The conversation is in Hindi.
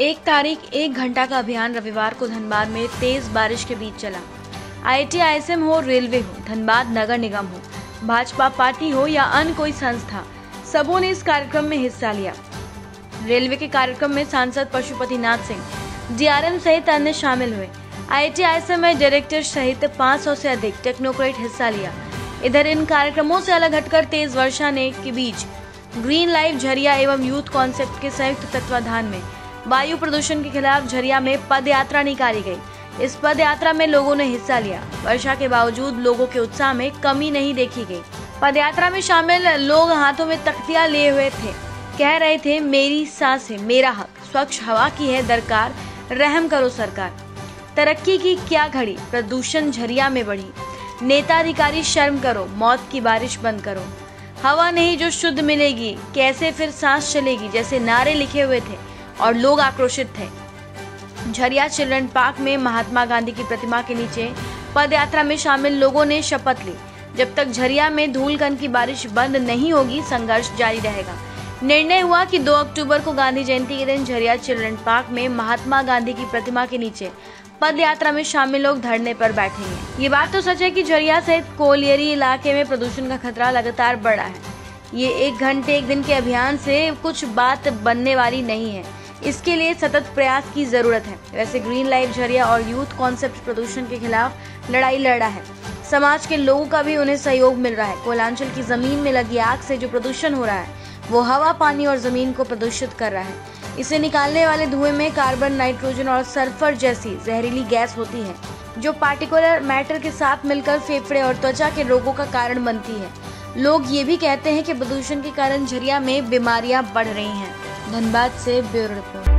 1 तारीख 1 घंटा का अभियान रविवार को धनबाद में तेज बारिश के बीच चला। आईटीआईएसएम हो, रेलवे हो, धनबाद नगर निगम हो, भाजपा पार्टी हो या अन्य कोई संस्था, सबों ने इस कार्यक्रम में हिस्सा लिया। रेलवे के कार्यक्रम में सांसद पशुपति नाथ सिंह, डीआरएम सहित अन्य शामिल हुए। आईटीआईएसएम में डायरेक्टर सहित 500 से अधिक टेक्नोक्रेट हिस्सा लिया। इधर इन कार्यक्रमों से अलग हटकर तेज वर्षा ने के बीच ग्रीन लाइफ झरिया एवं यूथ कॉन्सेप्ट के संयुक्त तत्वाधान में वायु प्रदूषण के खिलाफ झरिया में पद यात्रा निकाली गई। इस पद यात्रा में लोगों ने हिस्सा लिया। वर्षा के बावजूद लोगों के उत्साह में कमी नहीं देखी गई। पद यात्रा में शामिल लोग हाथों में तख्तियां लिए हुए थे, कह रहे थे मेरी सांस है मेरा हक, स्वच्छ हवा की है दरकार, रहम करो सरकार। तरक्की की क्या घड़ी, प्रदूषण झरिया में बढ़ी, नेता अधिकारी शर्म करो, मौत की बारिश बंद करो, हवा नहीं जो शुद्ध मिलेगी कैसे फिर सांस चलेगी जैसे नारे लिखे हुए थे और लोग आक्रोशित थे। झरिया चिल्ड्रन पार्क में महात्मा गांधी की प्रतिमा के नीचे पद यात्रा में शामिल लोगों ने शपथ ली। जब तक झरिया में धूलकण की बारिश बंद नहीं होगी संघर्ष जारी रहेगा। निर्णय हुआ कि 2 अक्टूबर को गांधी जयंती के दिन झरिया चिल्ड्रन पार्क में महात्मा गांधी की प्रतिमा के नीचे पद यात्रा में शामिल लोग धरने पर बैठेंगे। ये बात तो सच है कि झरिया सहित कोलियरी इलाके में प्रदूषण का खतरा लगातार बढ़ा है। ये 1 घंटे 1 दिन के अभियान से कुछ बात बनने वाली नहीं है, इसके लिए सतत प्रयास की जरूरत है। वैसे ग्रीन लाइफ झरिया और यूथ कॉन्सेप्ट प्रदूषण के खिलाफ लड़ाई लड़ रहा है। समाज के लोगों का भी उन्हें सहयोग मिल रहा है। कोयलांचल की जमीन में लगी आग से जो प्रदूषण हो रहा है वो हवा, पानी और जमीन को प्रदूषित कर रहा है। इसे निकालने वाले धुएं में कार्बन, नाइट्रोजन और सल्फर जैसी जहरीली गैस होती है जो पार्टिकुलर मैटर के साथ मिलकर फेफड़े और त्वचा के रोगों का कारण बनती है। लोग ये भी कहते हैं कि प्रदूषण के कारण झरिया में बीमारियां बढ़ रही हैं। धनबाद से ब्यूरो रिपोर्ट।